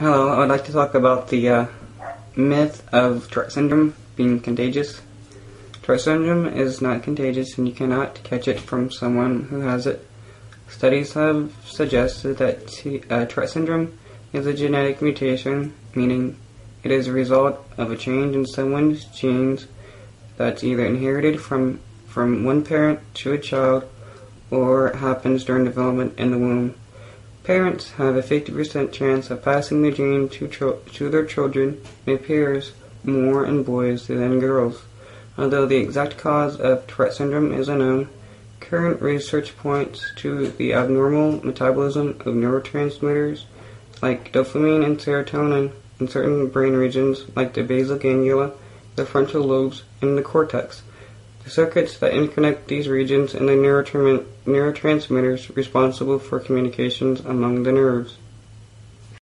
Hello, I would like to talk about the myth of Tourette's syndrome being contagious. Tourette's syndrome is not contagious and you cannot catch it from someone who has it. Studies have suggested that Tourette's syndrome is a genetic mutation, meaning it is a result of a change in someone's genes that's either inherited from one parent to a child or happens during development in the womb. Parents have a 50% chance of passing the gene to their children, and it appears more in boys than girls. Although the exact cause of Tourette's syndrome is unknown, current research points to the abnormal metabolism of neurotransmitters like dopamine and serotonin in certain brain regions like the basal ganglia, the frontal lobes, and the cortex. The circuits that interconnect these regions and the neurotransmitters responsible for communications among the nerves.